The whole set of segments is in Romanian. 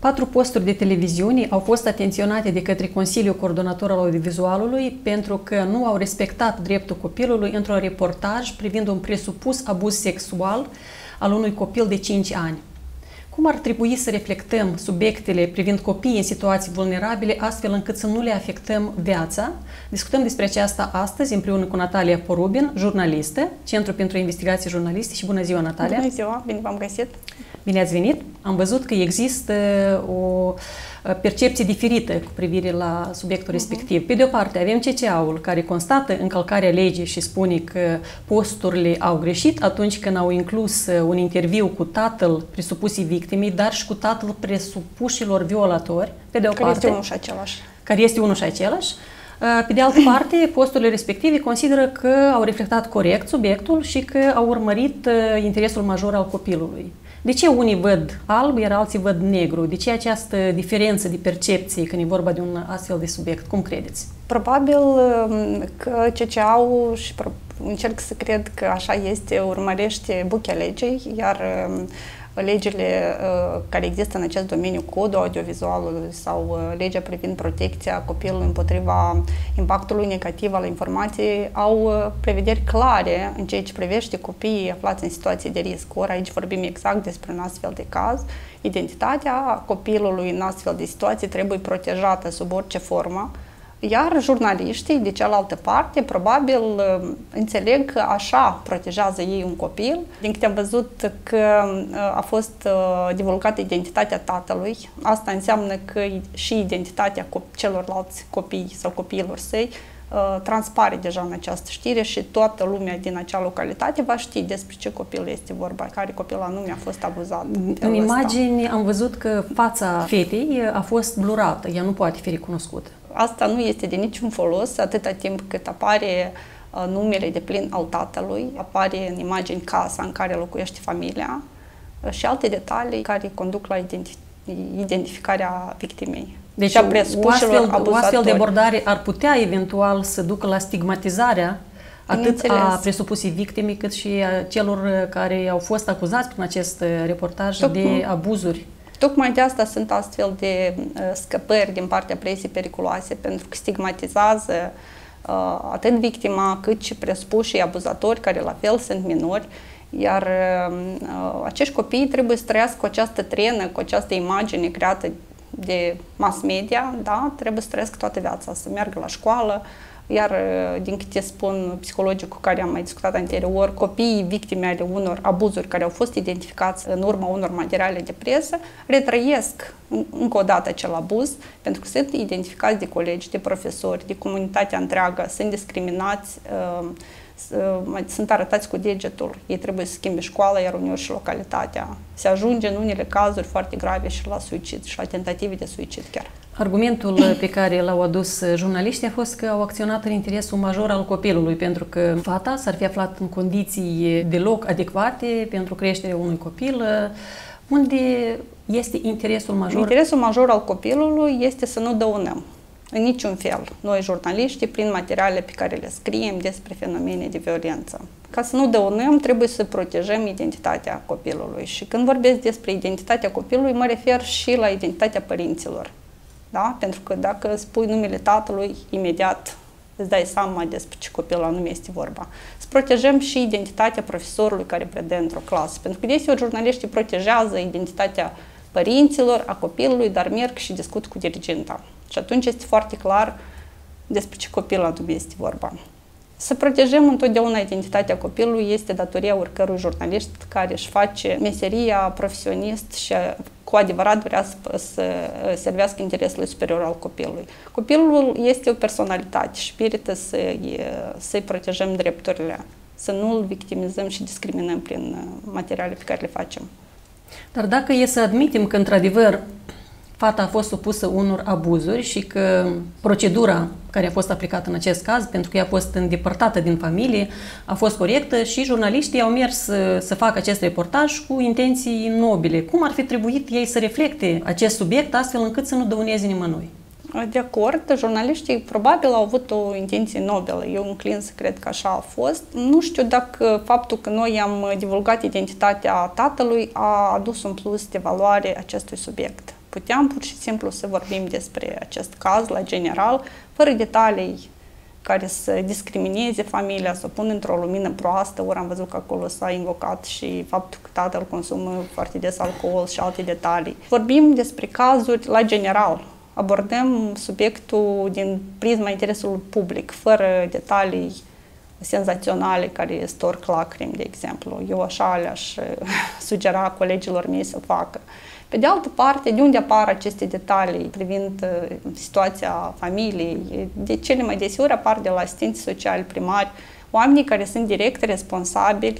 4 posturi de televiziune au fost atenționate de către Consiliul Coordonator al audiovizualului pentru că nu au respectat dreptul copilului într-un reportaj privind un presupus abuz sexual al unui copil de 5 ani. Cum ar trebui să reflectăm subiectele privind copiii în situații vulnerabile, astfel încât să nu le afectăm viața? Discutăm despre aceasta astăzi împreună cu Natalia Porubin, jurnalistă, Centrul pentru Investigații Jurnaliste. Și bună ziua, Natalia! Bună ziua! Bine v-am găsit! Bine ați venit! Am văzut că există o percepție diferită cu privire la subiectul respectiv. Pe de o parte, avem CCA-ul care constată încălcarea legii și spune că posturile au greșit atunci când au inclus un interviu cu tatăl presupusii victimei, dar și cu tatăl presupușilor violatori, pe de o parte, care este unul și același. Pe de altă parte, posturile respective consideră că au reflectat corect subiectul și că au urmărit interesul major al copilului. De ce unii văd alb, iar alții văd negru? De ce această diferență de percepție când e vorba de un astfel de subiect? Cum credeți? Probabil că CCA-ul, și încerc să cred că așa este, urmărește buchea legei, iar legile care există în acest domeniu, codul audiovizualului sau legea privind protecția copilului împotriva impactului negativ al informației, au prevederi clare în ceea ce privește copiii aflați în situații de risc. Ori aici vorbim exact despre un astfel de caz. Identitatea copilului în astfel de situații trebuie protejată sub orice formă. Iar jurnaliștii, de cealaltă parte, probabil înțeleg că așa protejează ei un copil. Din câte am văzut că a fost divulgată identitatea tatălui, asta înseamnă că și identitatea celorlalți copii sau copiilor săi transpare deja în această știre și toată lumea din acea localitate va ști despre ce copil este vorba, care copil anume a fost abuzat. În imagini am văzut că fața fetei a fost blurată, ea nu poate fi recunoscută. Asta nu este de niciun folos atâta timp cât apare numele de plin al tatălui, apare în imagini casa în care locuiește familia și alte detalii care conduc la identificarea victimei. Deci o astfel de abordare ar putea eventual să ducă la stigmatizarea atât a presupusii victime, cât și a celor care au fost acuzați prin acest reportaj de abuzuri. Tocmai de asta sunt astfel de scăpări din partea presei periculoase, pentru că stigmatizează atât victima, cât și presupușii abuzatori, care la fel sunt minori, iar acești copii trebuie să trăiască cu această trenă, cu această imagine creată de mass media, da? Trebuie să trăiască toată viața, să meargă la școală, iar din câte spun psihologii cu care am mai discutat anterior, copiii victime ale unor abuzuri care au fost identificați în urma unor materiale de presă retrăiesc încă o dată acel abuz, pentru că sunt identificați de colegi, de profesori, de comunitatea întreagă, sunt discriminați, sunt arătați cu degetul, ei trebuie să schimbe școala, iar uneori și localitatea. Se ajunge în unele cazuri foarte grave și la suicid și la tentative de suicid chiar. Argumentul pe care l-au adus jurnaliștii a fost că au acționat în interesul major al copilului, pentru că fata s-ar fi aflat în condiții deloc adecvate pentru creșterea unui copil. Unde este interesul major? Interesul major al copilului este să nu dăunăm în niciun fel noi jurnaliștii prin materiale pe care le scriem despre fenomene de violență. Ca să nu dăunăm, trebuie să protejăm identitatea copilului. Și când vorbesc despre identitatea copilului, mă refer și la identitatea părinților. Da? Pentru că dacă spui numele tatălui, imediat îți dai seama despre ce copil anume este vorba. Să protejăm și identitatea profesorului care predă într-o clasă. Pentru că deseori jurnaliștii protejează identitatea părinților, a copilului, dar merg și discut cu diriginta. Și atunci este foarte clar despre ce copil anume este vorba. Să protejăm întotdeauna identitatea copilului este datoria oricărui jurnalist care își face meseria profesionist și cu adevărat vrea să servească interesului superior al copilului. Copilul este o personalitate și merită să-i protejăm drepturile, să nu îl victimizăm și discriminăm prin materiale pe care le facem. Dar dacă e să admitem că într-adevăr fata a fost supusă unor abuzuri și că procedura care a fost aplicată în acest caz, pentru că ea a fost îndepărtată din familie, a fost corectă și jurnaliștii au mers să facă acest reportaj cu intenții nobile. Cum ar fi trebuit ei să reflecte acest subiect astfel încât să nu dăuneze nimănui? De acord, jurnaliștii probabil au avut o intenție nobilă. Eu înclin să cred că așa a fost. Nu știu dacă faptul că noi am divulgat identitatea tatălui a adus un plus de valoare acestui subiect. Puteam pur și simplu să vorbim despre acest caz la general, fără detalii care să discrimineze familia, să o pună într-o lumină proastă. Ori am văzut că acolo s-a invocat și faptul că tatăl consumă foarte des alcool și alte detalii. Vorbim despre cazuri la general. Abordăm subiectul din prisma interesului public, fără detalii senzaționale care storc lacrimi, de exemplu. Eu așa le-aș sugera colegilor mei să facă. Pe de altă parte, de unde apar aceste detalii privind situația familiei? De cele mai deseori apar de la asistenții sociali, primari, oamenii care sunt direct responsabili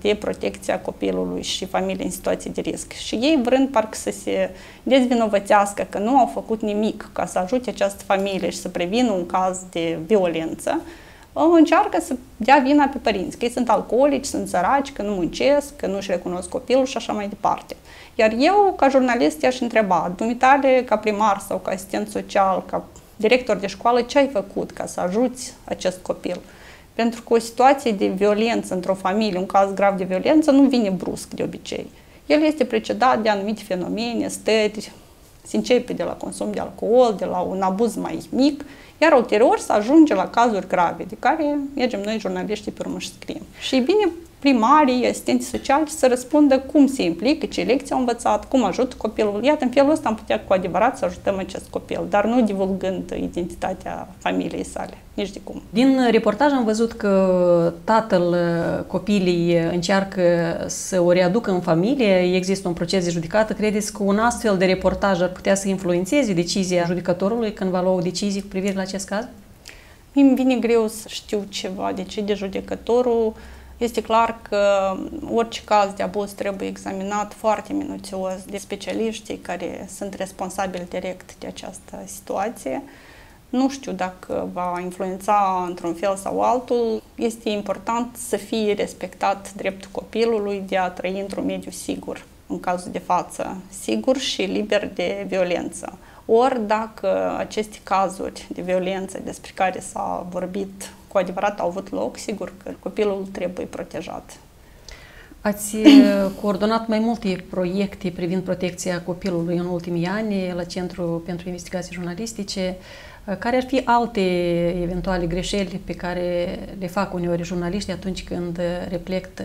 de protecția copilului și familiei în situații de risc. Și ei, vrând parcă să se dezvinovățească că nu au făcut nimic ca să ajute această familie și să prevină un caz de violență, încearcă să dea vina pe părinți, că ei sunt alcoolici, sunt săraci, că nu muncesc, că nu-și recunosc copilul și așa mai departe. Iar eu, ca jurnalist, i-aș întreba, dumitale, ca primar sau ca asistent social, ca director de școală, ce ai făcut ca să ajuți acest copil? Pentru că o situație de violență într-o familie, un caz grav de violență, nu vine brusc de obicei. El este precedat de anumite fenomene, stări, se începe de la consum de alcool, de la un abuz mai mic, iar ulterior să ajunge la cazuri grave, de care mergem noi, jurnaliștii, pe urmă și scriem. Și bine, primarii, asistenții sociali să răspundă cum se implică, ce lecții au învățat, cum ajută copilul. Iată, în felul ăsta am putea cu adevărat să ajutăm acest copil, dar nu divulgând identitatea familiei sale, nici de cum. Din reportaj am văzut că tatăl copilii încearcă să o readucă în familie, există un proces de judecată. Credeți că un astfel de reportaj ar putea să influențeze decizia judecătorului când va lua o decizie cu privire la acest caz? Mi vine greu să știu ceva de ce de judecătorul. Este clar că orice caz de abuz trebuie examinat foarte minuțios de specialiștii care sunt responsabili direct de această situație. Nu știu dacă va influența într-un fel sau altul. Este important să fie respectat dreptul copilului de a trăi într-un mediu sigur, în cazul de față, sigur și liber de violență. Ori dacă aceste cazuri de violență despre care s-a vorbit cu adevărat au avut loc, sigur că copilul trebuie protejat. Ați coordonat mai multe proiecte privind protecția copilului în ultimii ani la Centrul pentru Investigații Jurnalistice. Care ar fi alte eventuale greșeli pe care le fac uneori jurnaliștii atunci când reflectă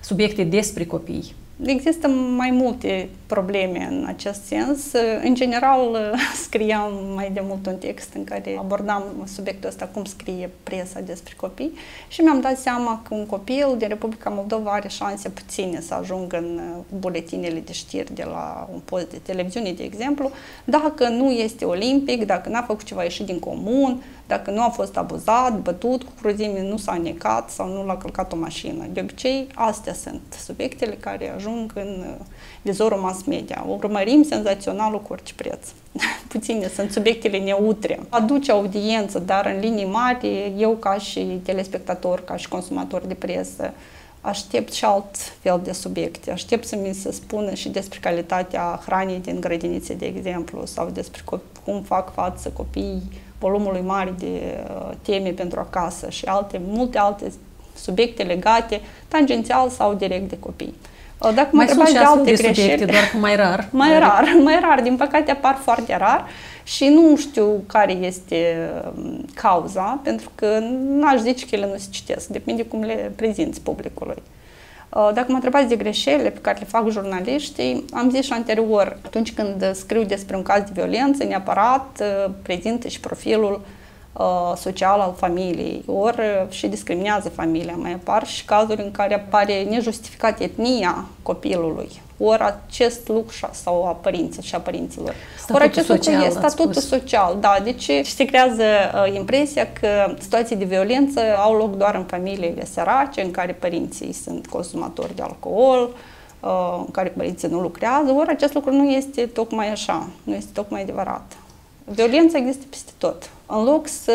subiecte despre copii? Există mai multe probleme în acest sens. În general, scriam mai de mult un text în care abordam subiectul ăsta, cum scrie presa despre copii, și mi-am dat seama că un copil din Republica Moldova are șanse puține să ajungă în buletinele de știri de la un post de televiziune, de exemplu, dacă nu este olimpic, dacă n-a făcut ceva ieșit din comun, dacă nu a fost abuzat, bătut cu cruzime, nu s-a necat sau nu l-a călcat o mașină. De obicei, astea sunt subiectele care ajung în vizorul mass media. Urmărim senzaționalul cu orice preț. Puține sunt subiectele neutre. Aduce audiență, dar în linii mari, eu ca și telespectator, ca și consumator de presă, aștept și alt fel de subiecte. Aștept să mi se spună și despre calitatea hranei din grădinițe, de exemplu, sau despre cum fac față copiii volumului mare de teme pentru acasă și multe alte subiecte legate, tangențial sau direct de copii. Dacă mă întrebați de alte greșeli, doar că mai rar, din păcate apar foarte rar și nu știu care este cauza, pentru că n-aș zice că ele nu se citesc, depinde cum le prezinți publicului. Dacă mă întrebați de greșelile pe care le fac jurnaliștii, am zis și anterior, atunci când scriu despre un caz de violență, neapărat prezint și profilul social al familiei, ori și discriminează familia. Mai apar și cazuri în care apare nejustificat etnia copilului, ori acest lucru sau a părinților și a părinților. Ori acest lucru e statutul social, da, deci se creează impresia că situații de violență au loc doar în familiile sărace, în care părinții sunt consumatori de alcool, în care părinții nu lucrează, ori acest lucru nu este tocmai așa, nu este tocmai adevărat. Violența există peste tot. În loc să,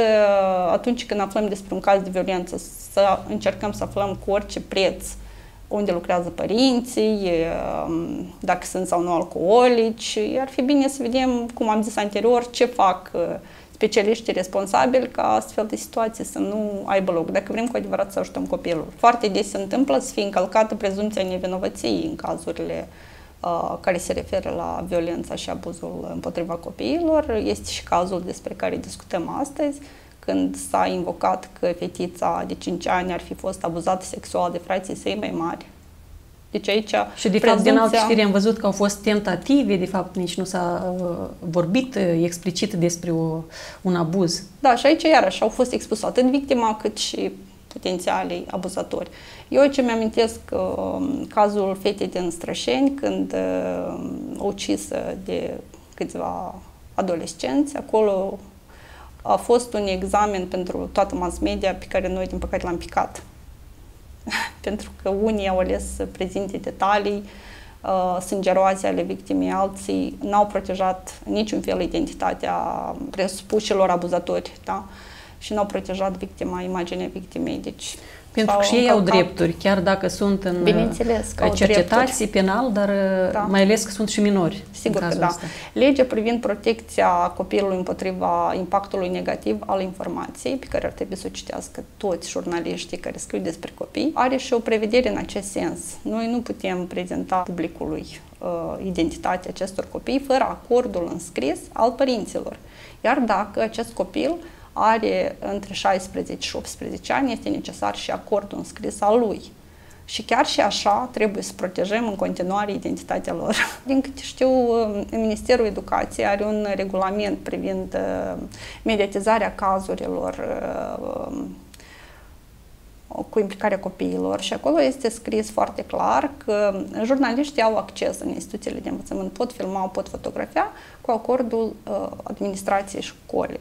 atunci când aflăm despre un caz de violență, să încercăm să aflăm cu orice preț unde lucrează părinții, dacă sunt sau nu alcoolici, ar fi bine să vedem, cum am zis anterior, ce fac specialiștii responsabili ca astfel de situații să nu aibă loc, dacă vrem cu adevărat să ajutăm copilul. Foarte des se întâmplă să fie încălcată prezumția nevinovăției în cazurile care se referă la violența și abuzul împotriva copiilor. Este și cazul despre care discutăm astăzi, când s-a invocat că fetița de 5 ani ar fi fost abuzată sexual de frații săi mai mari. Deci aici, și de fapt, din altă știri am văzut că au fost tentative, de fapt nici nu s-a vorbit explicit despre un abuz. Da, și aici iarăși au fost expuse atât victima cât și potențialii abuzatori. Eu aici mi-amintesc cazul fetei din Strășeni, când ucisă de câțiva adolescenți. Acolo a fost un examen pentru toată mass media pe care noi, din păcate, l-am picat. Pentru că unii au ales să prezinte detalii sângeroase ale victimei, alții n-au protejat niciun fel identitatea presupușilor abuzatori, da? Și n-au protejat victima, imaginea victimei. Deci, pentru că și ei au drepturi, chiar dacă sunt în cercetați penal, dar da, mai ales că sunt și minori. Sigur că da. Asta. Legea privind protecția copilului împotriva impactului negativ al informației, pe care ar trebui să o citească toți jurnaliștii care scriu despre copii, are și o prevedere în acest sens. Noi nu putem prezenta publicului identitatea acestor copii fără acordul înscris al părinților. Iar dacă acest copil are între 16 și 18 ani, este necesar și acordul înscris al lui. Și chiar și așa trebuie să protejăm în continuare identitatea lor. Din câte știu, Ministerul Educației are un regulament privind mediatizarea cazurilor cu implicarea copiilor și acolo este scris foarte clar că jurnaliștii au acces în instituțiile de învățământ, pot filma, pot fotografia cu acordul administrației școlii.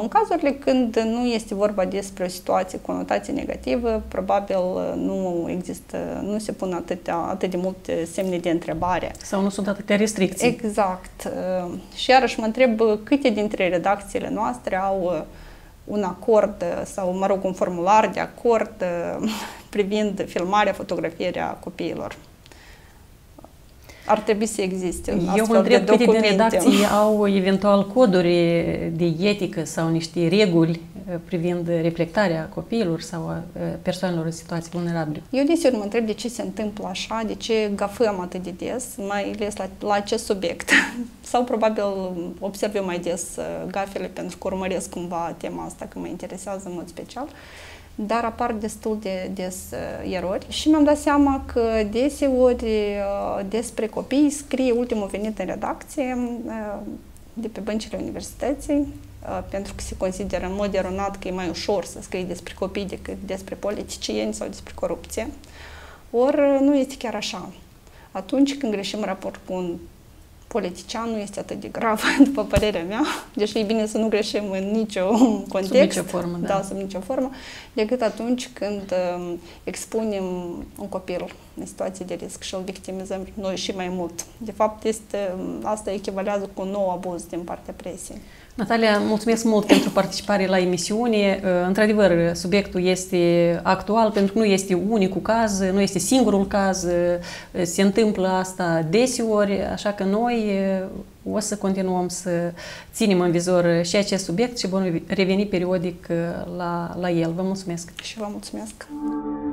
În cazurile când nu este vorba despre o situație cu conotație negativă, probabil nu există, nu se pun atât de multe semne de întrebare. Sau nu sunt atâtea restricții. Exact. Și iarăși mă întreb câte dintre redacțiile noastre au un acord sau, mă rog, un formular de acord privind filmarea, fotografierea copiilor. Ar trebui să existe astfel de documente. Eu mă întreb câte din redacții au eventual coduri de etică sau niște reguli privind reflectarea copiilor sau a persoanelor în situații vulnerabile. Eu deseori mă întreb de ce se întâmplă așa, de ce gafăm atât de des, mai ales la acest subiect. Sau probabil observ eu mai des gafele pentru că urmăresc cumva tema asta, că mă interesează în mod special. Dar apar destul de des erori și mi-am dat seama că deseori despre copii scrie ultimul venit în redacție de pe băncile universității, pentru că se consideră în mod eronat că e mai ușor să scrii despre copii decât despre politicieni sau despre corupție. Ori nu este chiar așa. Atunci când greșim raport cu un politician, nu este atât de grav, după părerea mea. Deci e bine să nu greșim în niciun context. Sub nicio formă, da. Da, sub nicio formă, decât atunci când expunem un copil în situație de risc și îl victimizăm noi și mai mult. De fapt, asta echivalează cu un nou abuz din partea presiei. Natalia, mulțumesc mult pentru participare la emisiune. Într-adevăr, subiectul este actual pentru că nu este unicul caz, nu este singurul caz, se întâmplă asta deseori, așa că noi o să continuăm să ținem în vizor și acest subiect și vom reveni periodic la el. Vă mulțumesc! Și vă mulțumesc!